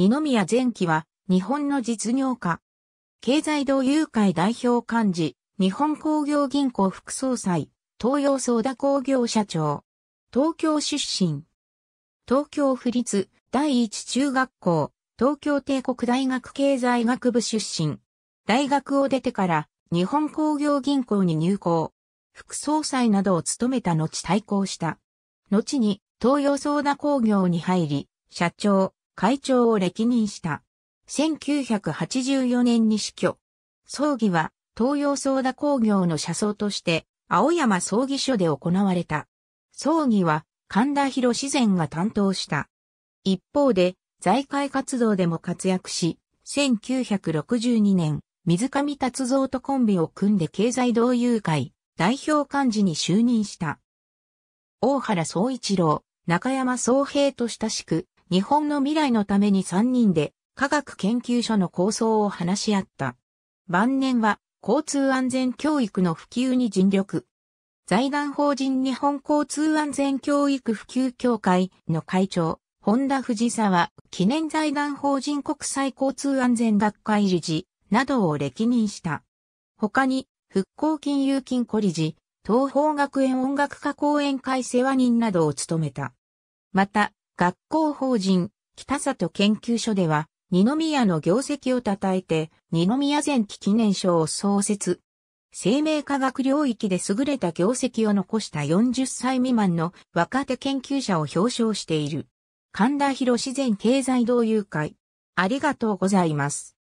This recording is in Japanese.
二宮善喜は、日本の実業家。経済同友会代表幹事、日本工業銀行副総裁、東洋ソーダ工業社長。東京出身。東京府立第一中学校、東京帝国大学経済学部出身。大学を出てから、日本工業銀行に入行。副総裁などを務めた後退校した。後に、東洋ソーダ工業に入り、社長、会長を歴任した。1984年に死去。葬儀は、東洋ソーダ工業の社葬として、青山葬儀所で行われた。葬儀は、神田博史前が担当した。一方で、財界活動でも活躍し、1962年、水上達三とコンビを組んで経済同友会、代表幹事に就任した。大原総一郎、中山宗平と親しく、日本の未来のために3人で、科学研究所の構想を話し合った。晩年は、交通安全教育の普及に尽力。財団法人日本交通安全教育普及協会の会長、本田藤沢記念財団法人国際交通安全学会理事などを歴任した。他に、復興金融金庫理事、東邦学園音楽家講演会世話人などを務めた。また、学校法人、北里研究所では、二宮の業績を称えて、二宮善喜記念賞を創設。生命科学領域で優れた業績を残した40歳未満の若手研究者を表彰している。神田博史前経済同友会。ありがとうございます。